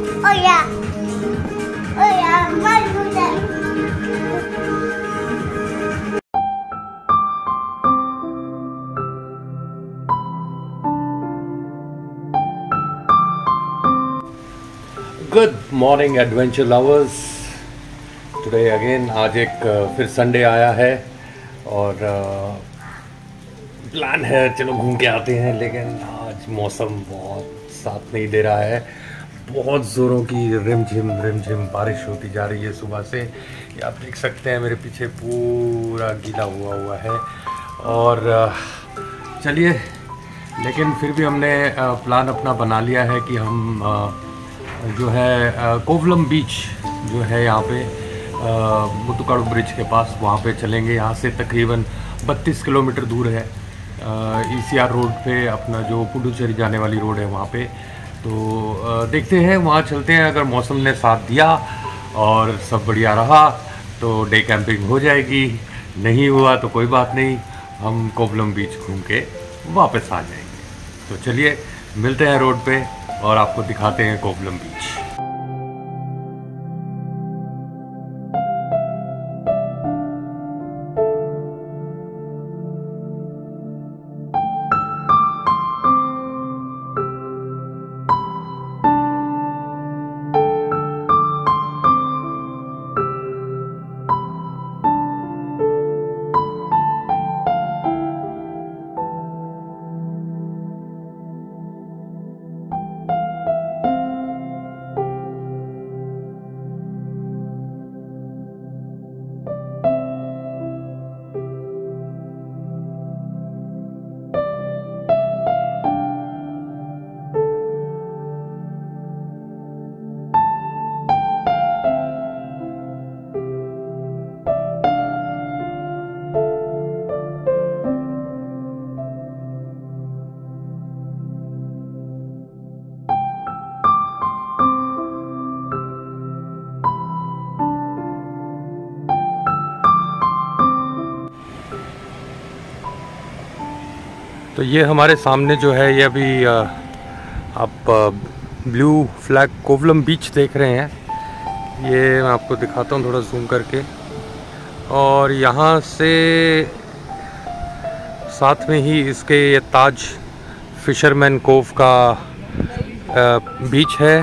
Oh yeah. Oh yeah. My Puducherry. Good morning adventure lovers. Today again आज एक फिर Sunday आया है और प्लान है चलो घूम के आते हैं, लेकिन आज मौसम बहुत साथ नहीं दे रहा है. बहुत ज़ोरों की रिमझिम बारिश होती जा रही है सुबह से. ये आप देख सकते हैं मेरे पीछे पूरा गीला हुआ है. और चलिए, लेकिन फिर भी हमने प्लान अपना बना लिया है कि हम जो है कोवलम बीच जो है यहाँ पे मुदुकाडु ब्रिज के पास, वहाँ पे चलेंगे. यहाँ से तकरीबन 32 किलोमीटर दूर है. ECR रोड पे अपना जो पुडुचेरी जाने वाली रोड है वहाँ पे. तो देखते हैं, वहाँ चलते हैं. अगर मौसम ने साथ दिया और सब बढ़िया रहा तो डे कैंपिंग हो जाएगी, नहीं हुआ तो कोई बात नहीं, हम कोवलम बीच घूम के वापस आ जाएंगे. तो चलिए मिलते हैं रोड पे और आपको दिखाते हैं कोवलम बीच. तो ये हमारे सामने जो है, ये अभी आप ब्लू फ्लैग कोवलम बीच देख रहे हैं. ये मैं आपको दिखाता हूँ थोड़ा जूम करके. और यहाँ से साथ में ही इसके ये ताज फिशरमैन कोव का बीच है.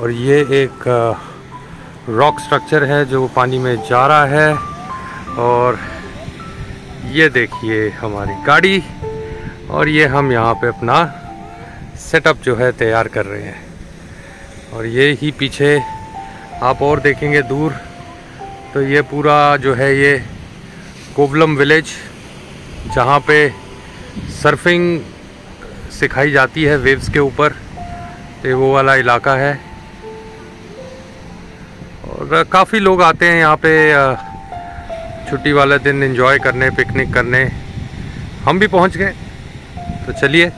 और ये एक रॉक स्ट्रक्चर है जो पानी में जा रहा है. और ये देखिए हमारी गाड़ी. और ये हम यहाँ पे अपना सेटअप जो है तैयार कर रहे हैं. और ये ही पीछे आप और देखेंगे दूर तो ये पूरा जो है ये कोवलम विलेज, जहाँ पे सर्फिंग सिखाई जाती है वेव्स के ऊपर, तो वो वाला इलाका है. और काफ़ी लोग आते हैं यहाँ पे छुट्टी वाला दिन एंजॉय करने, पिकनिक करने. हम भी पहुँच गए, तो चलिए.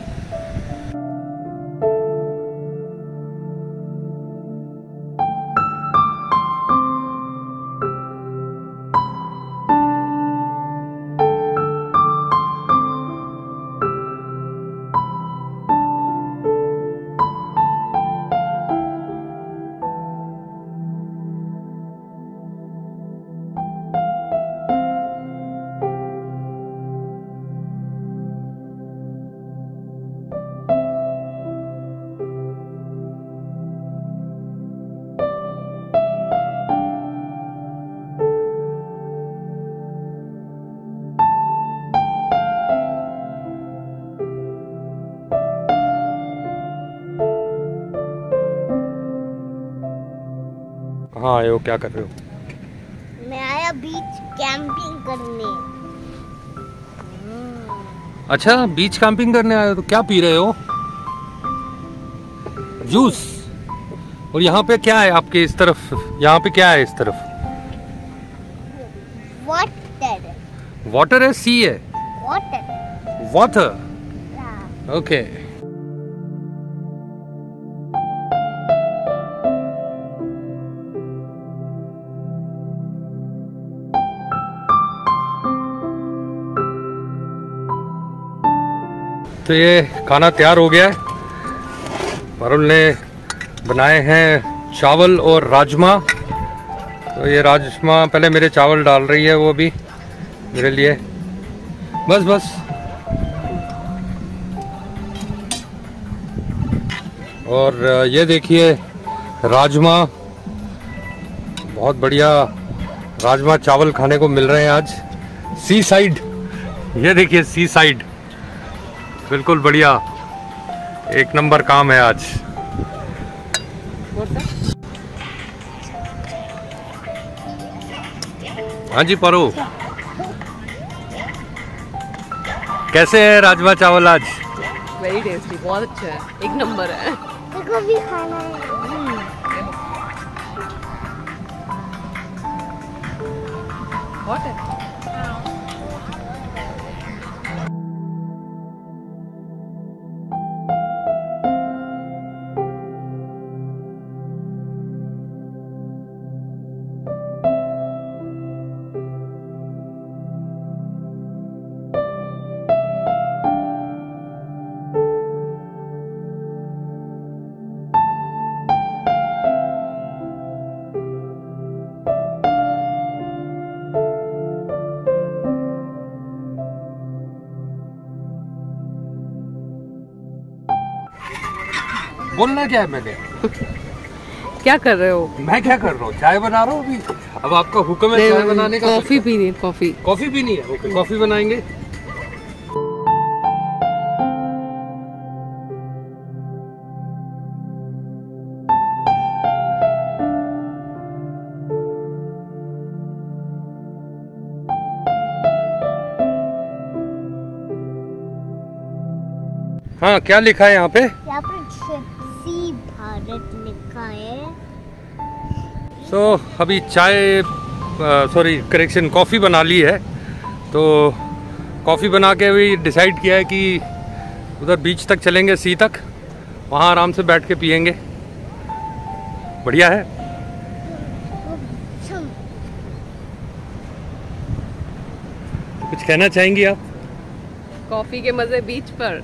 हाँ आए हो, क्या कर रहे हो? मैं आया बीच कैंपिंग करने. अच्छा, बीच कैंपिंग करने आए हो, तो क्या पी रहे हो? जूस. और यहाँ पे क्या है आपके इस तरफ, यहाँ पे क्या है इस तरफ? वाटर. वाटर है, सी है, वाटर, वाटर. ओके. तो ये खाना तैयार हो गया है. वरुण ने बनाए हैं चावल और राजमा। तो ये राजमा पहले मेरे चावल डाल रही है वो भी मेरे लिए। बस बस। और ये देखिए राजमा, बहुत बढ़िया राजमा चावल खाने को मिल रहे हैं आज सी साइड। ये देखिए सी साइड, बिल्कुल बढ़िया, एक नंबर काम है आज। हाँ जी पारो, कैसे है राजमा चावल आज? वेरी टेस्टी, बहुत अच्छा है, एक नंबर है। मेरे को भी खाना है। बहुत अच्छा। बोलना क्या है मैंने? क्या कर रहे हो? मैं क्या कर रहा हूँ? चाय बना रहा हूँ अभी। अब आपका हुक्म है चाय बनाने का। कॉफी पीनी है, कॉफी। कॉफी पीनी है, ओके कॉफी बनाएंगे। हाँ, क्या लिखा है यहाँ पे? तो अभी चाय, सॉरी करेक्शन, कॉफ़ी बना ली है। तो कॉफ़ी बना के अभी डिसाइड किया है कि उधर बीच तक चलेंगे, सी तक, वहाँ आराम से बैठ के पियेंगे। बढ़िया है। कुछ कहना चाहेंगी आप? कॉफ़ी के मज़े बीच पर।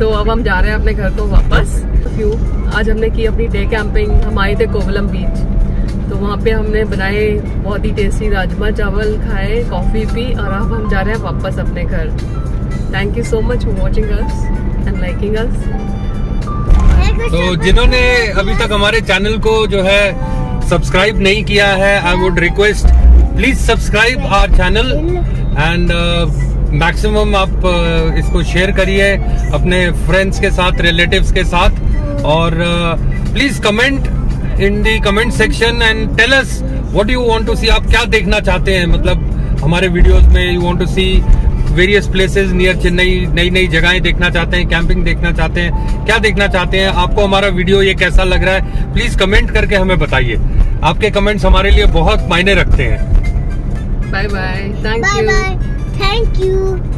तो अब हम जा रहे हैं अपने घर को वापस। क्यों? आज हमने की अपनी डे कैंपिंग। हम आए थे कोवलम बीच, तो वहाँ पे हमने बनाए बहुत ही टेस्टी राजमा चावल खाए, कॉफ़ी पी, और अब हम जा रहे हैं वापस अपने घर। Thank you so much for watching us and liking us. तो जिन्होंने अभी तक हमारे चैनल को जो है सब्सक्राइब नहीं किया है, I would request please subscribe our channel and maximum आप इसको शेयर करिए अपने फ्रेंड्स के साथ, रिलेटिव्स के साथ, और please comment in the comment section and tell us what you want to see. आप क्या देखना चाहते हैं, मतलब हमारे वीडियोस में you want to see various places near Chennai, नई नई जगहें देखना चाहते हैं, कैंपिंग देखना चाहते हैं, क्या देखना चाहते हैं? आपको हमारा वीडियो ये कैसा लग रहा है, प्लीज कमेंट करके हमें बताइए। आपके कमेंट्स हमारे लिए बहुत मायने रखते हैं। Bye bye, thank you.